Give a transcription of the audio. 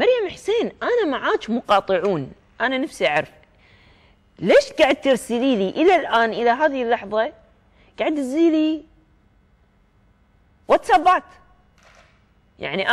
مريم حسين أنا معاك مقاطعون، أنا نفسي أعرف ليش قاعد ترسلي لي إلى الآن إلى هذه اللحظة قاعد تزيلي واتسابات يعني